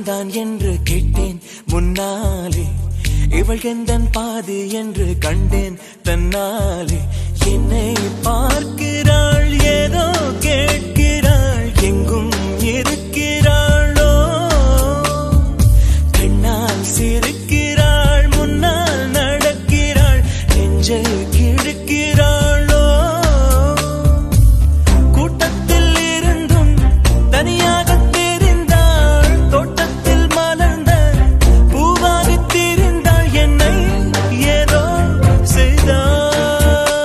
எந்தான் என்று கேட்டேன் முன்னாலே, இவள் எந்தன் பாதி என்று கண்டேன் தன்னாலே. என்னை